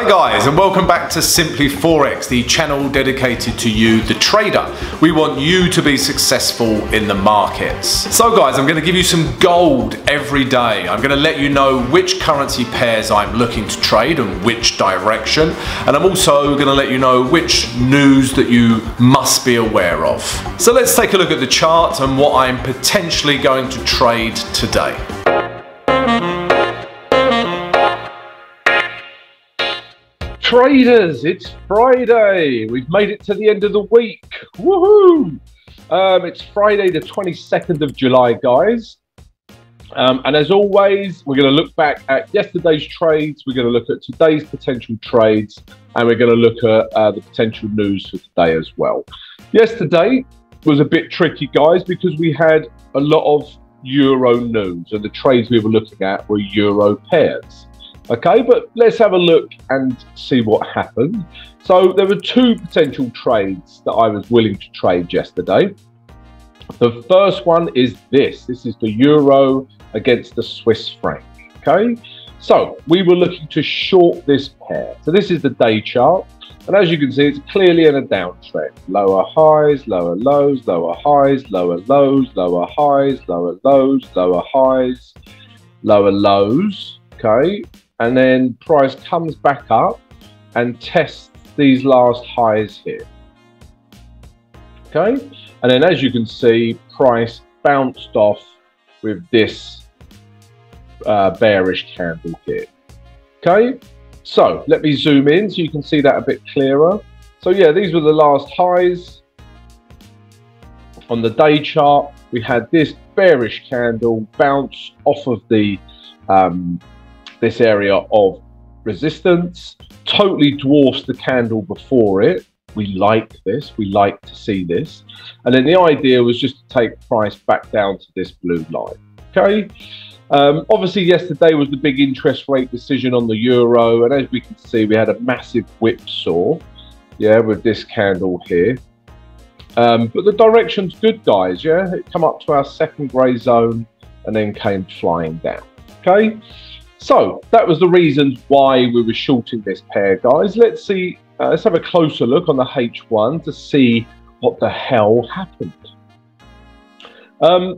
Hi guys, and welcome back to Simply Forex, the channel dedicated to you, the trader. We want you to be successful in the markets. So guys, I'm going to give you some gold every day. I'm going to let you know which currency pairs I'm looking to trade and which direction. And I'm also going to let you know which news that you must be aware of. So let's take a look at the chart and what I'm potentially going to trade today. Traders, it's Friday. We've made it to the end of the week. Woohoo! It's Friday the 22nd of July, guys. And as always, we're going to look back at yesterday's trades. We're going to look at today's potential trades. And we're going to look at the potential news for today as well. Yesterday was a bit tricky, guys, because we had a lot of Euro news. And the trades we were looking at were Euro pairs. Okay, but let's have a look and see what happened. So there were two potential trades that I was willing to trade yesterday. The first one is this. This is the euro against the Swiss franc. Okay, so we were looking to short this pair. So this is the day chart. And as you can see, it's clearly in a downtrend. Lower highs, lower lows, lower highs, lower lows, lower highs, lower lows, lower highs, lower lows. Okay. And then price comes back up and tests these last highs here. Okay, and then as you can see, price bounced off with this bearish candle here. Okay, so let me zoom in so you can see that a bit clearer. So yeah, these were the last highs on the day chart. We had this bearish candle bounce off of the this area of resistance, totally dwarfs the candle before it. We like this, we like to see this. And then the idea was just to take price back down to this blue line, okay? Obviously yesterday was the big interest rate decision on the euro. And as we can see, we had a massive whipsaw, yeah, with this candle here. But the direction's good, guys, yeah? It come up to our second gray zone and then came flying down, okay? So that was the reason why we were shorting this pair, guys. Let's see, let's have a closer look on the H1 to see what the hell happened.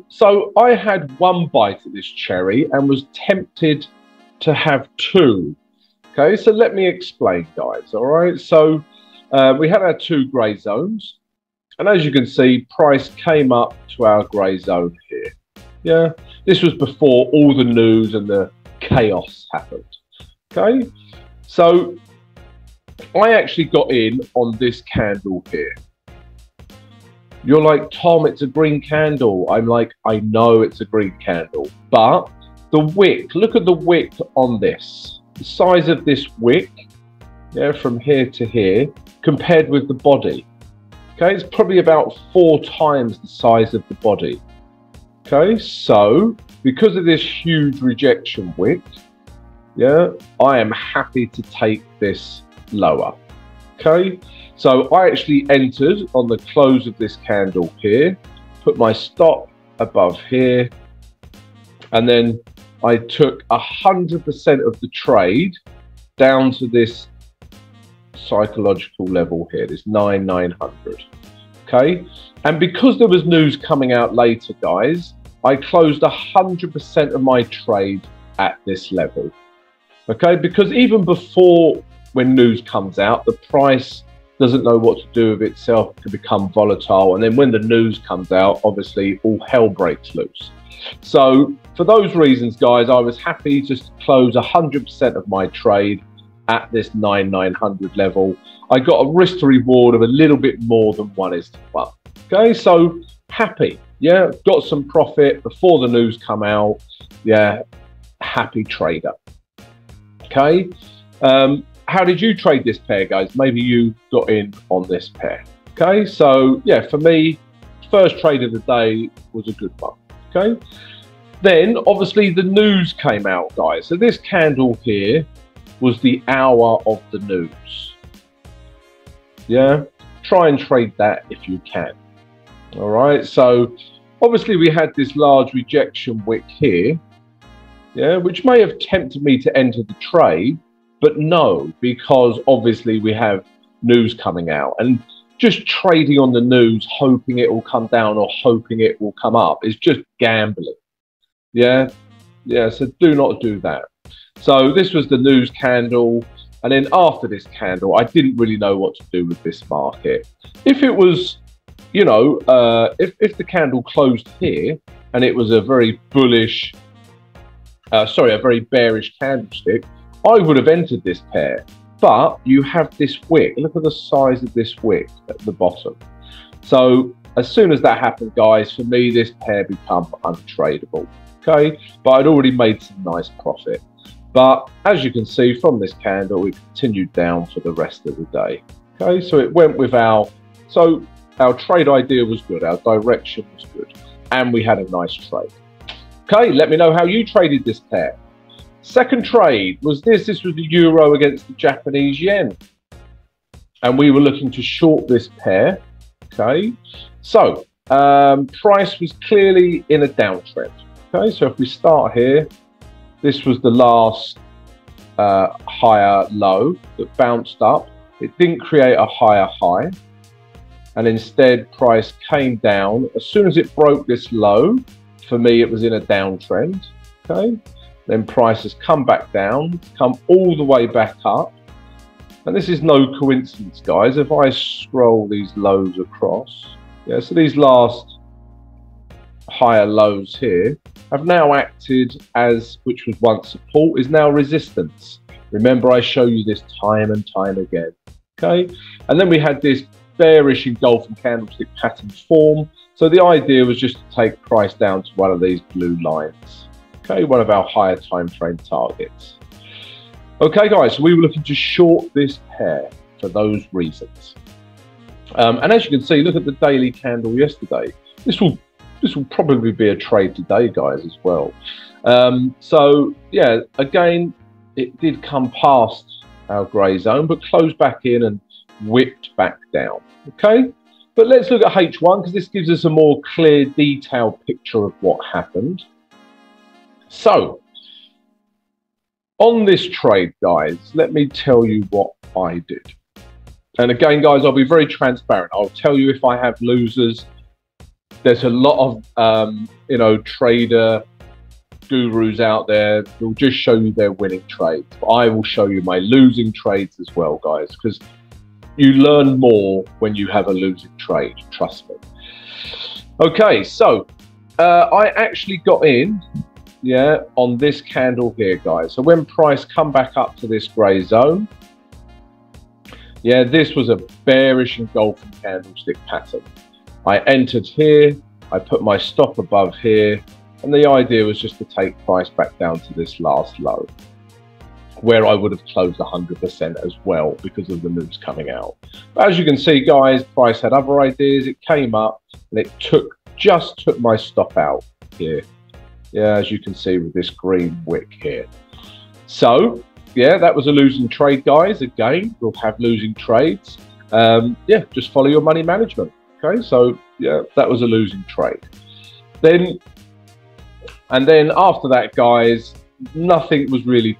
So I had one bite at this cherry and was tempted to have two. Okay, so let me explain, guys, all right? So we had our two grey zones. And as you can see, price came up to our grey zone here. Yeah, this was before all the news and the chaos happened. Okay, so I actually got in on this candle here. You're like, Tom, it's a green candle. I'm like, I know it's a green candle, but the wick, look at the wick on this, the size of this wick, yeah, from here to here compared with the body. Okay, it's probably about 4 times the size of the body. Okay, so because of this huge rejection wick, yeah, I am happy to take this lower. Okay, so I actually entered on the close of this candle here, put my stop above here, and then I took 100% of the trade down to this psychological level here, this 9900. Okay, and because there was news coming out later, guys, I closed 100% of my trade at this level, okay? Because even before, when news comes out, the price doesn't know what to do with itself, it can become volatile. And then when the news comes out, obviously all hell breaks loose. So for those reasons, guys, I was happy just to close 100% of my trade at this 9900 level. I got a risk to reward of a little bit more than 1:1, okay? So happy. Yeah, got some profit before the news come out. Yeah, happy trader. Okay, how did you trade this pair, guys? Maybe you got in on this pair. Okay, so yeah, for me, first trade of the day was a good one. Okay, then obviously the news came out, guys. So this candle here was the hour of the news. Yeah, try and trade that if you can. All right, so obviously we had this large rejection wick here, yeah, which may have tempted me to enter the trade, But no, because obviously we have news coming out, and just trading on the news, hoping it will come down or hoping it will come up, is just gambling. Yeah, so do not do that. So this was the news candle, and then after this candle, I didn't really know what to do with this market. If it was, you know, if the candle closed here and it was a very bullish, sorry, a very bearish candlestick, I would have entered this pair. But you have this wick. Look at the size of this wick at the bottom. So as soon as that happened, guys, for me, this pair become untradeable. Okay, but I'd already made some nice profit. But as you can see from this candle, it continued down for the rest of the day. Okay, so it went with our, so our trade idea was good, our direction was good, and we had a nice trade. Okay, let me know how you traded this pair. Second trade was this. This was the euro against the Japanese yen, and we were looking to short this pair. Okay, so price was clearly in a downtrend. Okay, so if we start here, this was the last higher low that bounced up. It didn't create a higher high, and instead price came down. As soon as it broke this low, for me it was in a downtrend. Okay, then price has come back down, come all the way back up. And this is no coincidence, guys. If I scroll these lows across, yeah, so these last higher lows here have now acted as, which was once support, is now resistance. Remember, I show you this time and time again. Okay, and then we had this bearish engulfing candlestick pattern form. So the idea was just to take price down to one of these blue lines. Okay, one of our higher time frame targets. Okay, guys, so we were looking to short this pair for those reasons. And as you can see, look at the daily candle yesterday. This will probably be a trade today, guys, as well. So yeah, again, it did come past our grey zone, but closed back in and whipped back down. Okay, but let's look at H1, because this gives us a more clear, detailed picture of what happened. So on this trade, guys, let me tell you what I did. And again, guys, I'll be very transparent. I'll tell you if I have losers. There's a lot of, you know, trader gurus out there who will just show you their winning trades. But I will show you my losing trades as well, guys, because you learn more when you have a losing trade. Trust me. Okay, so I actually got in, yeah, on this candle here, guys. So when price come back up to this grey zone, yeah, this was a bearish engulfing candlestick pattern. I entered here, I put my stop above here, and the idea was just to take price back down to this last low, where I would have closed 100% as well because of the news coming out. But as you can see, guys, price had other ideas. It came up and it just took my stop out here. Yeah, as you can see with this green wick here. So yeah, that was a losing trade, guys. Again, we'll have losing trades. Yeah, just follow your money management. Okay, so yeah, that was a losing trade. Then after that, guys, nothing was really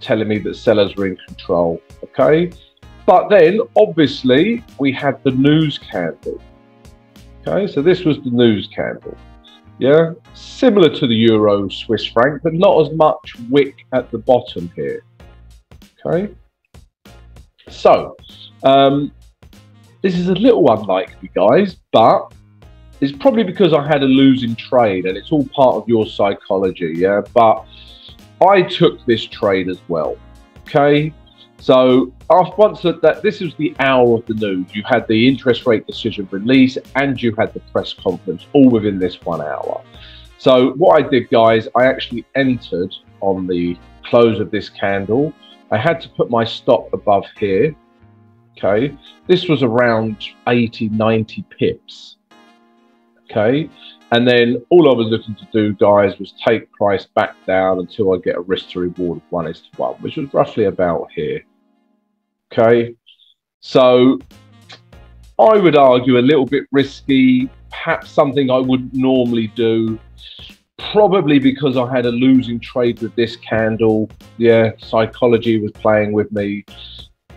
telling me that sellers were in control. Okay, but then obviously we had the news candle. Okay, so this was the news candle. Yeah, similar to the euro Swiss franc, but not as much wick at the bottom here. Okay, so this is a little unlikely, guys, but it's probably because I had a losing trade, and it's all part of your psychology, yeah? But I took this trade as well, okay? So after once that this is the hour of the news. You had the interest rate decision release, and you had the press conference all within this 1 hour. So what I did, guys, I actually entered on the close of this candle. I had to put my stop above here. Okay, this was around 80-90 pips. Okay, and then all I was looking to do, guys, was take price back down until I get a risk to reward of 1:1, which was roughly about here. Okay, so I would argue a little bit risky, perhaps something I wouldn't normally do, probably because I had a losing trade with this candle. Yeah, psychology was playing with me.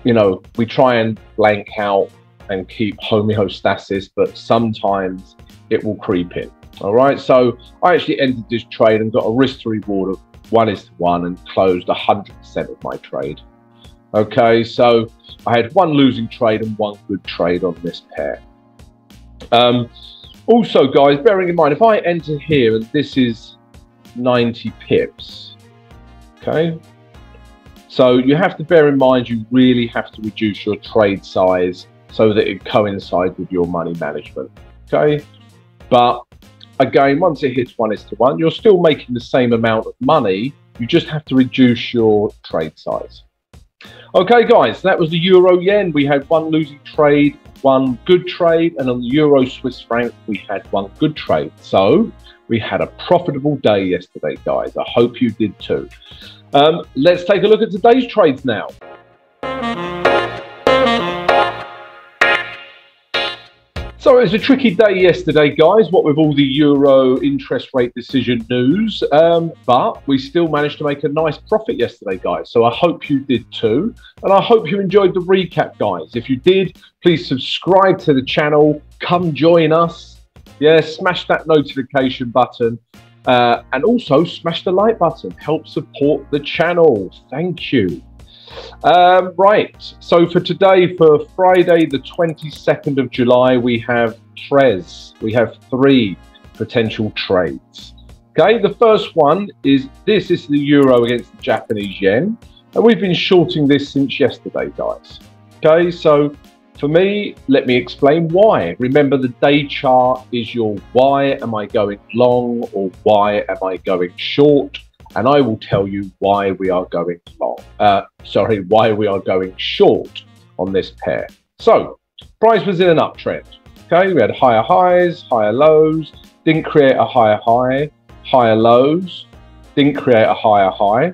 You know, we try and blank out and keep homeostasis, but sometimes it will creep in. All right, so I actually ended this trade and got a risk to reward of 1:1 and closed 100% of my trade. Okay, so I had one losing trade and one good trade on this pair. Also, guys, bearing in mind, if I enter here and this is 90 pips, okay? So you have to bear in mind, you really have to reduce your trade size so that it coincides with your money management, okay? But again, once it hits 1:1, you're still making the same amount of money. You just have to reduce your trade size. Okay, guys, that was the euro yen. We had one losing trade, one good trade, and on the euro Swiss franc, we had one good trade. So we had a profitable day yesterday, guys. I hope you did too. Let's take a look at today's trades now. So it was a tricky day yesterday, guys, what with all the euro interest rate decision news, but we still managed to make a nice profit yesterday, guys. So I hope you did too, and I hope you enjoyed the recap, guys. If you did, please subscribe to the channel, come join us, yeah, smash that notification button, and also smash the like button, help support the channel, thank you. Right, so for today, for Friday the 22nd of July, we have three potential trades. Okay, the first one is this is the euro against the Japanese yen, and we've been shorting this since yesterday, guys. Okay, so for me, let me explain why. Remember, the day chart is your why am I going long or why am I going short? And I will tell you why we are going long. Why we are going short on this pair. So, price was in an uptrend. Okay, we had higher highs, higher lows, didn't create a higher high, higher lows, didn't create a higher high.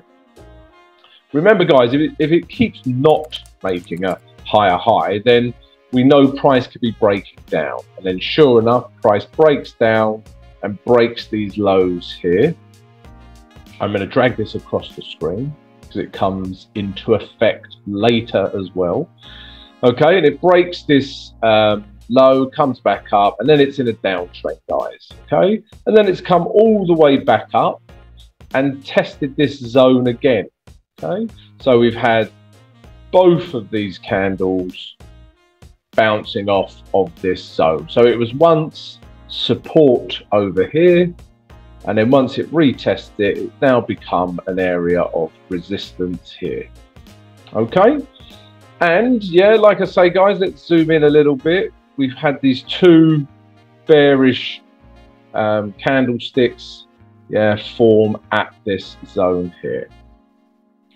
Remember, guys, if it keeps not making a higher high, then we know price could be breaking down. And then sure enough, price breaks down and breaks these lows here. I'm going to drag this across the screen because it comes into effect later as well. Okay, and it breaks this low, comes back up, and then it's in a downtrend, guys. Okay, and then it's come all the way back up and tested this zone again. Okay, so we've had both of these candles bouncing off of this zone. So it was once support over here, and then once it retests it, it's now become an area of resistance here. Okay. And yeah, like I say, guys, let's zoom in a little bit. We've had these two bearish candlesticks, yeah, form at this zone here.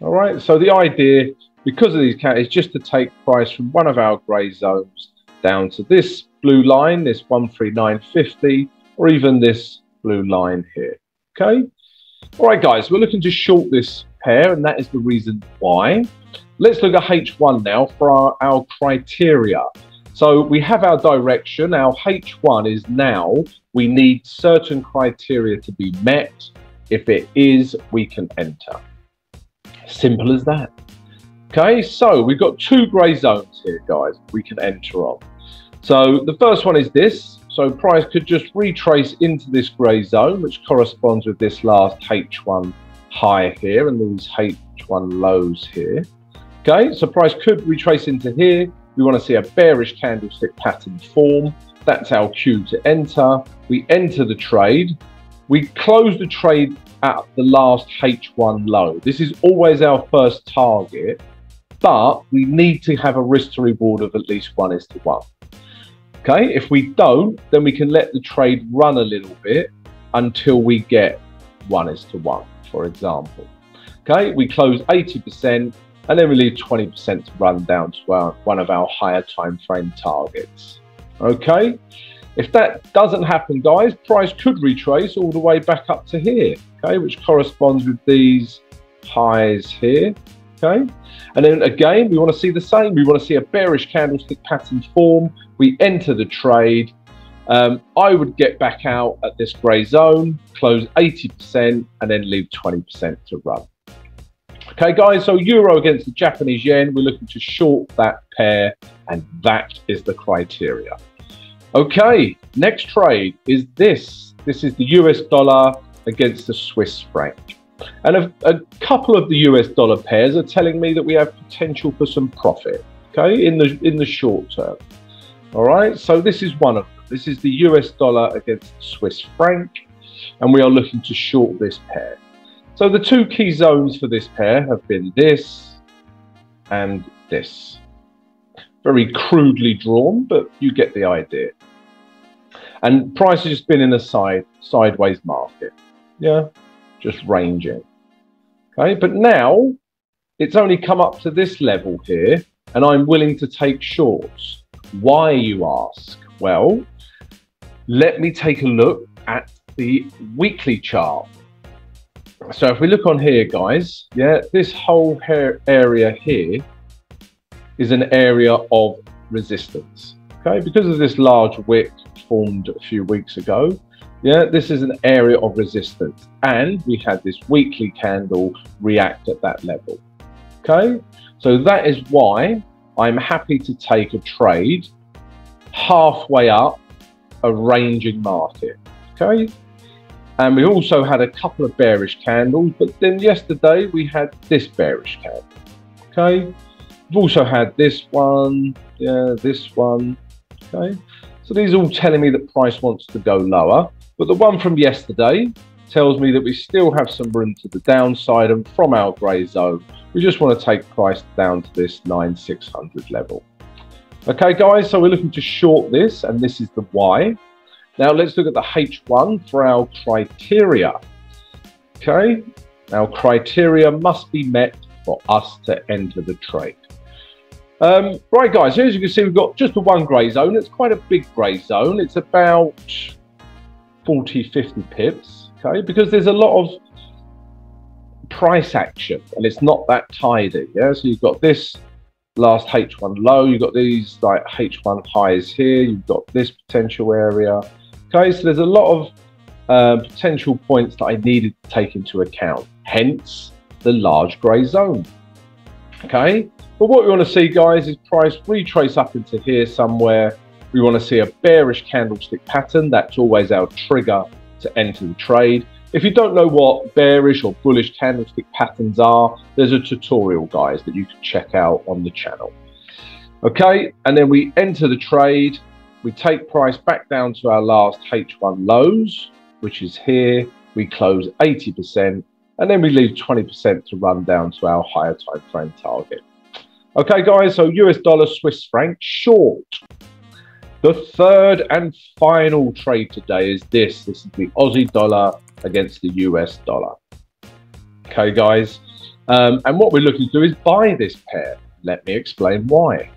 All right. So the idea, because of these candles, is just to take price from one of our gray zones down to this blue line, this 139.50, or even this blue line here. Okay, all right, guys, we're looking to short this pair, and that is the reason why. Let's look at H1 now for our criteria. So we have our direction. Our H1 is now we need certain criteria to be met. If it is, we can enter. Simple as that. Okay, so we've got two gray zones here, guys, we can enter on. So the first one is this. So price could just retrace into this grey zone, which corresponds with this last H1 high here and these H1 lows here. Okay, so price could retrace into here. We want to see a bearish candlestick pattern form. That's our cue to enter. We enter the trade. We close the trade at the last H1 low. This is always our first target, but we need to have a risk to reward of at least 1:1. Okay, if we don't, then we can let the trade run a little bit until we get 1:1, for example. Okay, we close 80% and then we leave 20% to run down to one of our higher time frame targets. Okay, if that doesn't happen, guys, price could retrace all the way back up to here, okay, which corresponds with these highs here. Okay, and then again, we want to see the same. We want to see a bearish candlestick pattern form. We enter the trade. I would get back out at this grey zone, close 80% and then leave 20% to run. Okay guys, so euro against the Japanese yen, we're looking to short that pair, and that is the criteria. Okay, next trade is this is the US dollar against the Swiss franc, and a couple of the US dollar pairs are telling me that we have potential for some profit, okay, in the short term. All right, so this is one of them. This is the US dollar against the Swiss franc, and we are looking to short this pair. So the two key zones for this pair have been this and this. Very crudely drawn, but you get the idea. And price has just been in a sideways market. Yeah, just ranging. Okay, but now it's only come up to this level here, and I'm willing to take shorts. Why, you ask? Well, let me take a look at the weekly chart. So if we look on here, guys, yeah, this whole area here is an area of resistance, okay? Because of this large wick formed a few weeks ago, yeah, this is an area of resistance. And we had this weekly candle react at that level, okay? So that is why I'm happy to take a trade halfway up a ranging market, okay? And we also had a couple of bearish candles, but then yesterday we had this bearish candle, okay? We've also had this one, yeah, this one, okay? So these are all telling me that price wants to go lower, but the one from yesterday tells me that we still have some room to the downside, and from our grey zone, we just want to take price down to this 9600 level. Okay, guys, so we're looking to short this, and this is the Y. Now let's look at the H1 for our criteria. Okay, our criteria must be met for us to enter the trade. Right, guys, so as you can see, we've got just the one grey zone. It's quite a big grey zone. It's about 40, 50 pips, okay, because there's a lot of price action and it's not that tidy, yeah? So you've got this last H1 low, you've got these like H1 highs here, you've got this potential area. Okay, so there's a lot of potential points that I needed to take into account, hence the large grey zone. Okay, but what we want to see, guys, is price retrace up into here somewhere. We want to see a bearish candlestick pattern. That's always our trigger to enter the trade. If you don't know what bearish or bullish candlestick patterns are, there's a tutorial, guys, that you can check out on the channel. Okay, and then we enter the trade. We take price back down to our last H1 lows, which is here. We close 80%, and then we leave 20% to run down to our higher time frame target. Okay, guys, so US dollar, Swiss franc, short. The third and final trade today is this. This is the Aussie dollar against the US dollar. Okay, guys, and what we're looking to do is buy this pair. Let me explain why.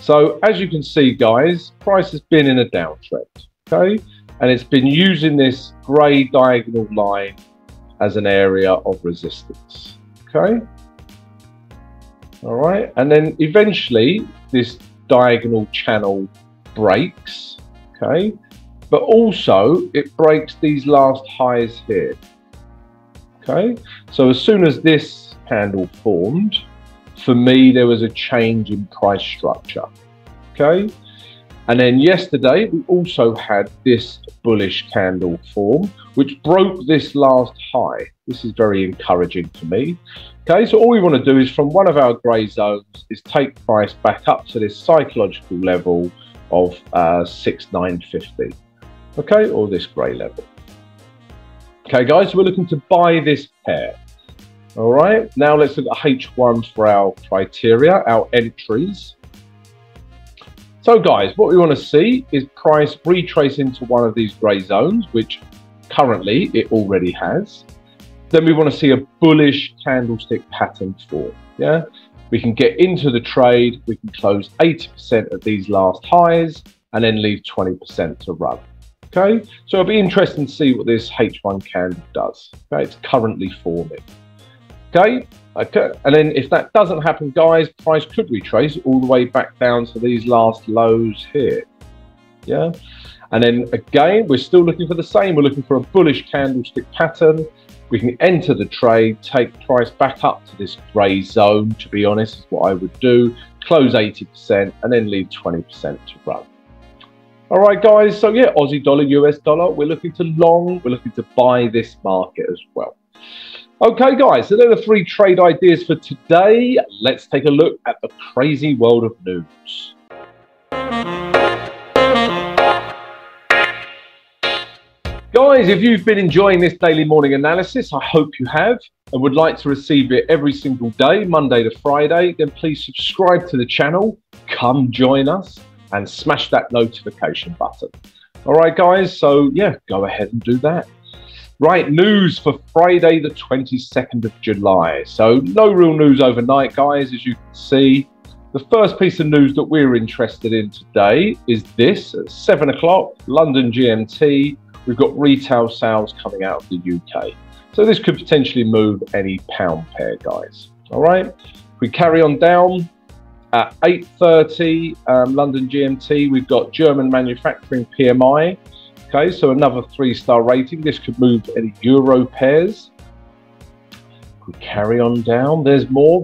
So as you can see, guys, price has been in a downtrend, okay? And it's been using this gray diagonal line as an area of resistance, okay? All right, and then eventually this diagonal channel breaks, okay? But also it breaks these last highs here, okay? So as soon as this candle formed, for me, there was a change in price structure, okay? And then yesterday, we also had this bullish candle form, which broke this last high. This is very encouraging to me, okay? So all we want to do is from one of our gray zones is take price back up to this psychological level of 6950, okay, or this grey level. Okay, guys, so we're looking to buy this pair. All right, now let's look at H1 for our criteria, our entries. So, guys, what we want to see is price retrace into one of these grey zones, which currently it already has. Then we want to see a bullish candlestick pattern form, yeah? We can get into the trade, we can close 80% of these last highs and then leave 20% to run, okay? So it'll be interesting to see what this H1 candle does, okay? It's currently forming, okay? And then if that doesn't happen, guys, price could retrace all the way back down to these last lows here, yeah? And then again, we're still looking for the same. We're looking for a bullish candlestick pattern. We can enter the trade, take price back up to this grey zone, to be honest, is what I would do. Close 80% and then leave 20% to run. All right, guys, so yeah, Aussie dollar, US dollar, we're looking to long, we're looking to buy this market as well. Okay, guys, so they're the three trade ideas for today. Let's take a look at the crazy world of news. Guys, if you've been enjoying this daily morning analysis, I hope you have, and would like to receive it every single day, Monday to Friday, then please subscribe to the channel, come join us, and smash that notification button. All right, guys, so yeah, go ahead and do that. Right, news for Friday, the 22nd of July. So no real news overnight, guys, as you can see. The first piece of news that we're interested in today is this, at 7 o'clock, London GMT. We've got retail sales coming out of the UK. So this could potentially move any pound pair, guys. All right, if we carry on down at 8:30 London GMT, we've got German manufacturing PMI. Okay, so another 3-star rating. This could move any euro pairs. We carry on down. There's more.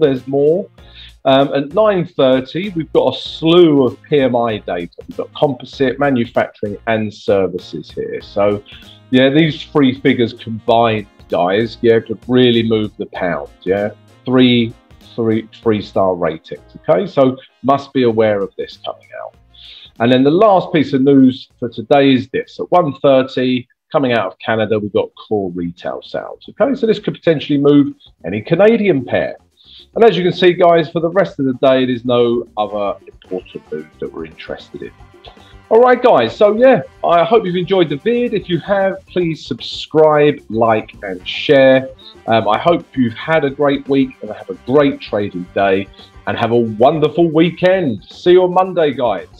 At 9:30, we've got a slew of PMI data. We've got composite, manufacturing, and services here. So, yeah, these three figures combined, guys, yeah, could really move the pound, yeah? Three-star ratings, okay? So, must be aware of this coming out. And then the last piece of news for today is this. At 1:30, coming out of Canada, we've got core retail sales, okay? So, this could potentially move any Canadian pair. And as you can see, guys, for the rest of the day, there's no other important news that we're interested in. All right, guys. So, yeah, I hope you've enjoyed the vid. If you have, please subscribe, like, and share. I hope you've had a great week and have a great trading day and have a wonderful weekend. See you on Monday, guys.